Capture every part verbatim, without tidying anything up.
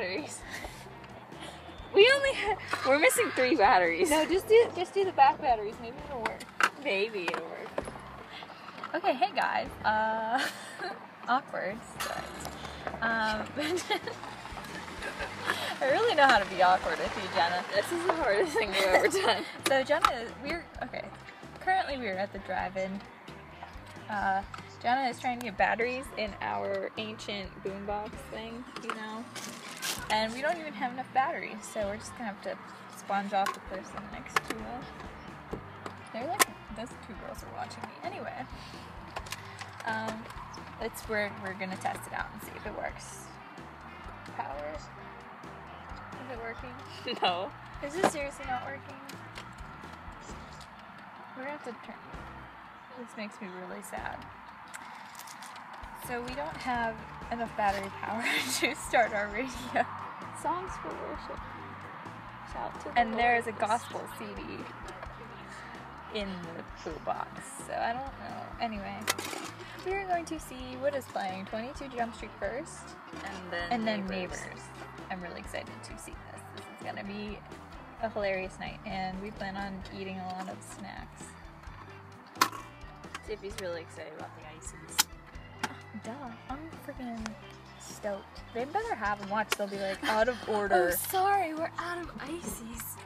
batteries. We only have, we're missing three batteries. No, just do just do the back batteries. Maybe it'll work. Maybe it'll work. Okay, hey guys. Uh, awkward. But, um, I really know how to be awkward with you, Jenna. This is the hardest thing we've ever done. So Jenna, we're okay. Currently, we're at the drive-in. Uh, Jenna is trying to get batteries in our ancient boombox thing, you know. And we don't even have enough batteries, so we're just gonna have to sponge off the person next to us. They're like, those two girls are watching me. Anyway, um, let's we're we're gonna test it out and see if it works. Power? Is it working? No. Is it seriously not working? We're gonna have to turn. This makes me really sad. So we don't have enough battery power to start our radio. Songs for worship. Shout to the And Lord. There is a gospel C D in the poo box. So I don't know. Anyway, we are going to see what is playing. twenty-two Jump Street first, and then and then Neighbors. Neighbors. I'm really excited to see this. This is gonna be a hilarious night, and we plan on eating a lot of snacks. Dippy's really excited about the Icees. Duh, I'm freaking stoked. They better have them watch. They'll be like, out of order. Oh, sorry, we're out of Icees.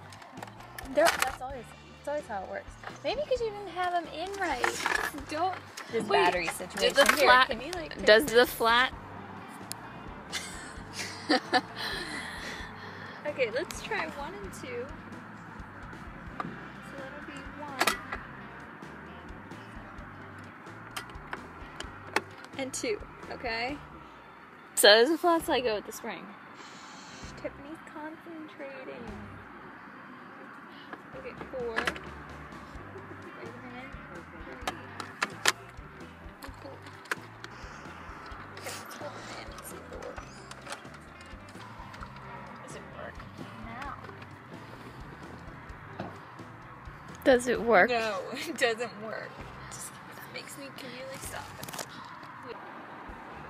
They're, that's always that's always how it works. Maybe because you didn't have them in right. Don't. This wait, battery situation. Did the flat, Here, can you, like, does the flat... Okay, let's try one and two. And two, okay? So there's a flat side go with the spring. Tiffany's concentrating. Okay, four. Wait a minute. Cool. Let's see if it works. Does it work? No. Does it work? No, it doesn't work. Just makes me, can you like stop it?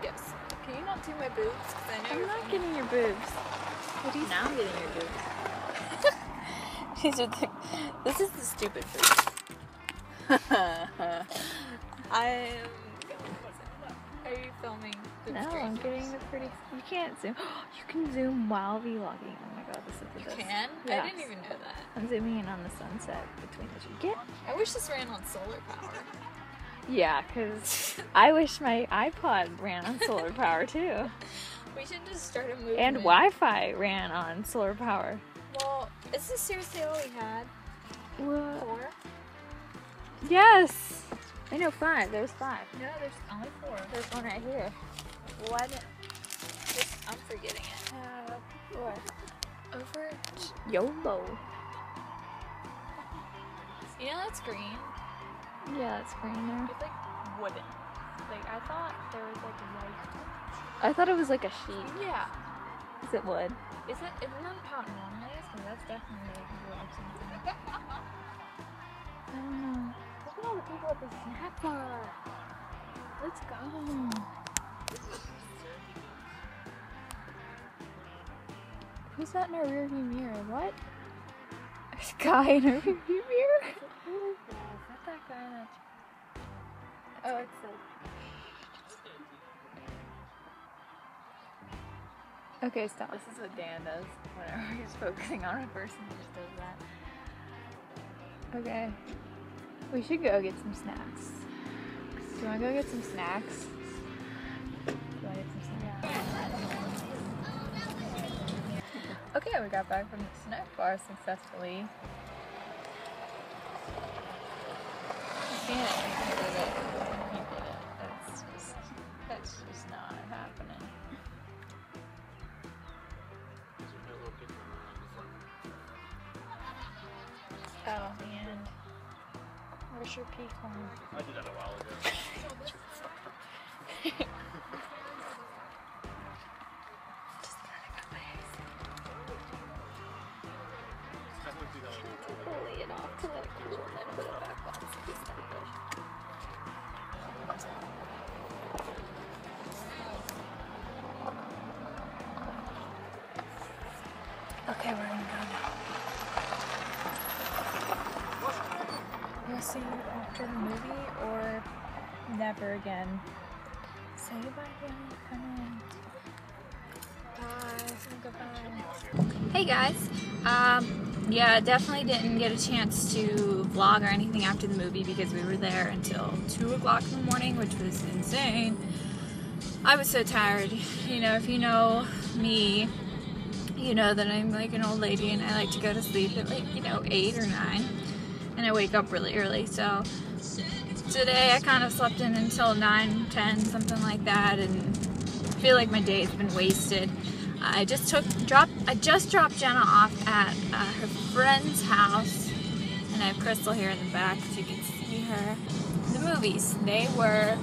Yes. Can you not do my boobs? I know I'm not getting me. your boobs. What are you now getting your boobs? These are the, this is the stupid boobs. I am. Are you filming? The no, strangers? I'm getting the pretty. You can't zoom. You can zoom while vlogging. Oh my god, this is the you best. You can? Yes. I didn't even know that. I'm zooming in on the sunset between the two. Get. I wish this ran on solar power. Yeah, because I wish my iPod ran on solar power, too. We should just start a movement. And Wi-Fi ran on solar power. Well, is this seriously all we had? What? Four? Yes! I know five. There's five. No, there's only four. There's one right here. Why didn't... Just, I'm forgetting it. Uh, four. Over... YOLO. You know that's green. Yeah, it's green there. It's like wooden. Like I thought there was like white. I thought it was like a sheet. Yeah. Is it wood? Is it? Isn't that how normal it is? Because that's definitely like wood. I don't know. Look at all the people at the snack bar. Let's go. Who's that in our rearview mirror? What? There's a guy in our rearview mirror. That guy that... Oh, it's like... Okay, stop. This is what Dan does. Whenever he's focusing on a person, he just does that. Okay. We should go get some snacks. Do you want to go get some snacks? Do you want to get some snacks? Yeah. Okay, we got back from the snack bar successfully. Yeah, I think that it, that's just, that's just not happening. Oh, man. Where's your peacock? I did that a while ago. Okay, we're gonna go now. We'll see you after the movie or never again. Say goodbye, Jenna. Come in. Bye. Say goodbye. Hey guys. Um, yeah, definitely didn't get a chance to vlog or anything after the movie because we were there until two o'clock in the morning, which was insane. I was so tired. You know, if you know me, you know that I'm like an old lady and I like to go to sleep at like, you know, eight or nine. And I wake up really early, so today I kind of slept in until nine, ten, something like that, and I feel like my day's been wasted. I just took, dropped, I just dropped Jenna off at uh, her friend's house, and I have Crystal here in the back so you can see her. The movies, they were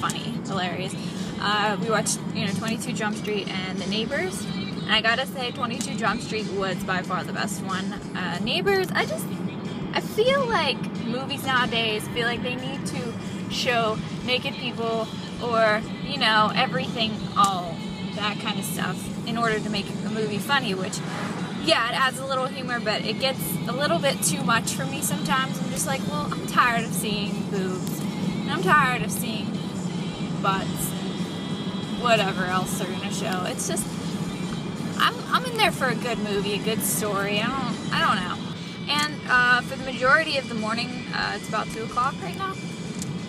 funny, hilarious. Uh, we watched, you know, twenty-two Jump Street and The Neighbors. And I gotta say, twenty-two Jump Street was by far the best one. Uh, Neighbors, I just, I feel like movies nowadays feel like they need to show naked people or, you know, everything, all that kind of stuff in order to make a movie funny, which, yeah, it adds a little humor, but it gets a little bit too much for me sometimes. I'm just like, well, I'm tired of seeing boobs, and I'm tired of seeing butts, whatever else they're gonna show. It's just, I'm, I'm in there for a good movie, a good story. I don't, I don't know. And uh, for the majority of the morning, uh, it's about two o'clock right now.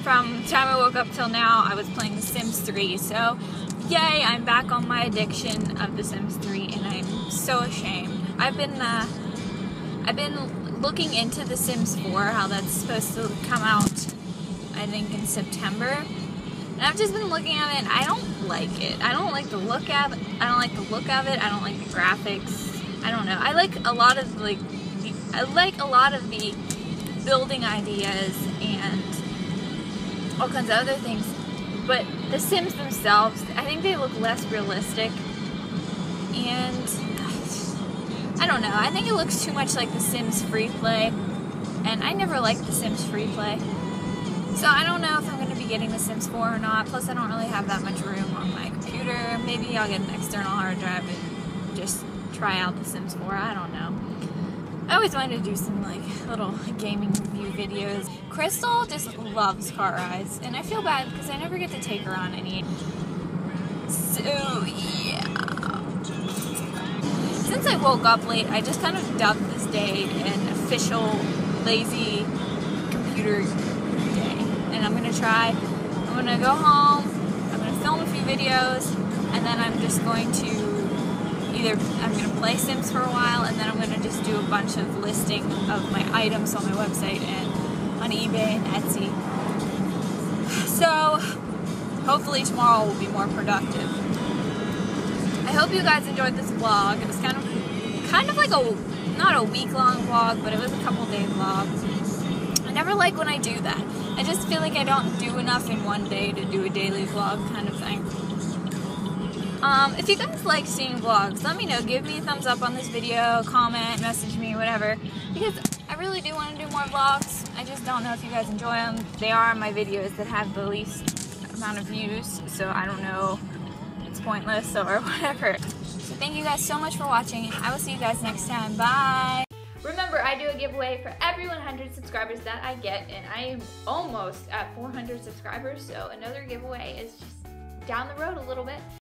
From the time I woke up till now, I was playing The Sims three. So, yay! I'm back on my addiction of The Sims three, and I'm so ashamed. I've been, uh, I've been looking into The Sims four, how that's supposed to come out, I think, in September. And I've just been looking at it, and I don't like it. I don't like the look of it. I don't like the look of it. I don't like the graphics. I don't know. I like a lot of like, the, I like a lot of the building ideas and all kinds of other things. But the Sims themselves, I think they look less realistic. And I don't know. I think it looks too much like the Sims Free Play, and I never liked the Sims Free Play. So I don't know if I'm going to be getting The Sims four or not, plus I don't really have that much room on my computer. Maybe I'll get an external hard drive and just try out The Sims four, I don't know. I always wanted to do some like little gaming review videos. Crystal just loves car rides, and I feel bad because I never get to take her on any. So yeah. Since I woke up late, I just kind of dubbed this day an official lazy computer and I'm gonna try, I'm gonna go home, I'm gonna film a few videos, and then I'm just going to either, I'm gonna play Sims for a while, and then I'm gonna just do a bunch of listing of my items on my website and on eBay and Etsy. So hopefully tomorrow will be more productive. I hope you guys enjoyed this vlog. It was kind of, kind of like a, not a week long vlog, but it was a couple day vlog. I never like when I do that. I just feel like I don't do enough in one day to do a daily vlog kind of thing. Um, if you guys like seeing vlogs, let me know. Give me a thumbs up on this video, comment, message me, whatever. Because I really do want to do more vlogs. I just don't know if you guys enjoy them. They are my videos that have the least amount of views, so I don't know. It's pointless or whatever. So thank you guys so much for watching. I will see you guys next time. Bye! Remember, I do a giveaway for every one hundred subscribers that I get, and I am almost at four hundred subscribers, so another giveaway is just down the road a little bit.